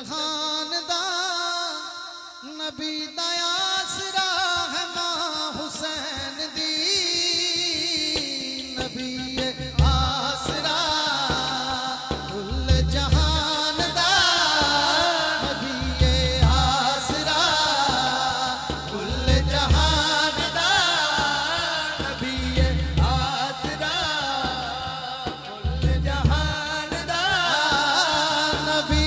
जहान दा नबी दा आसरा है मां हुसैन दी नबी आसरा कुल जहान दा नबी आसरा कुल जहान दा नबी आसरा कुल जहान दा नबी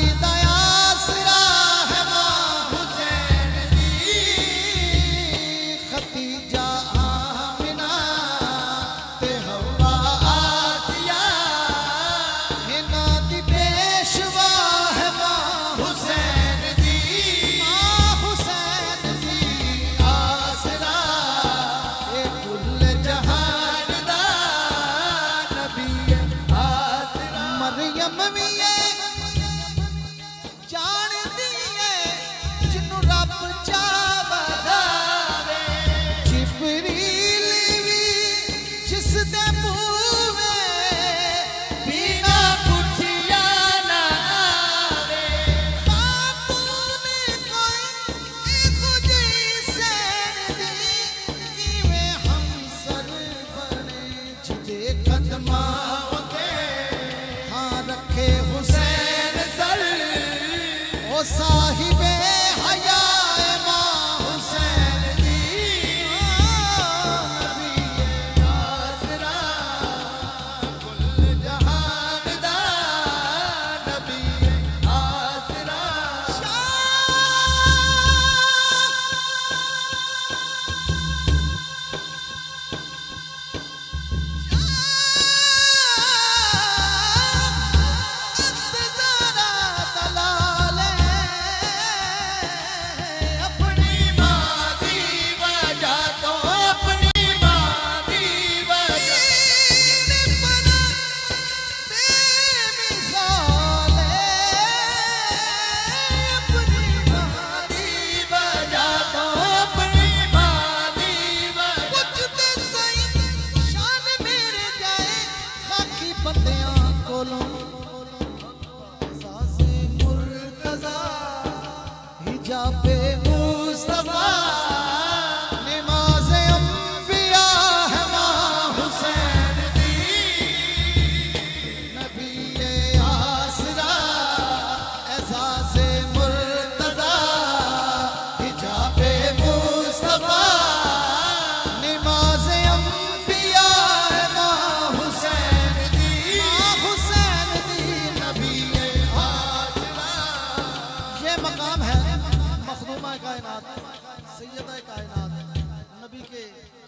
साहिबे हया मां हुसैन दी नबी आसरा कुल जहान दा नबी आसरा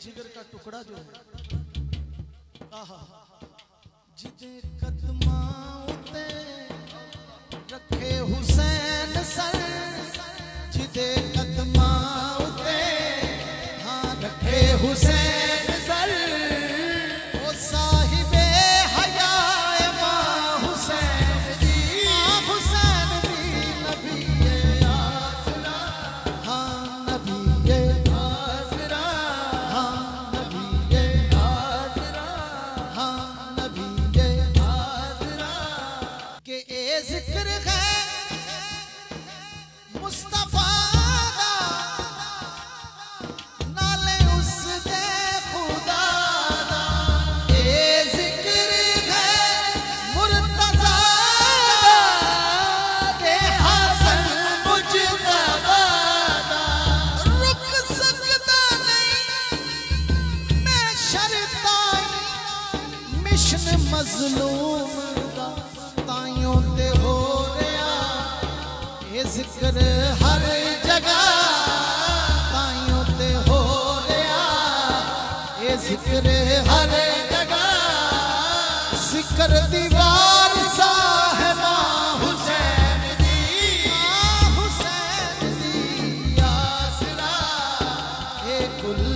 जिगर का टुकड़ा जो है जिदे कदमा उते रखे हुसैन सर जिदे कदमा उते हाँ रखे हुसैन सर ओ साहिबे हया मां हुसैन दी नबी आसरा हाँ नबी जिक्र हर जगह ताइयों ते हो रहा ये जिक्र हर जगह जिक्र दीवार सा है मां हुसैन दी आसरा ए कुल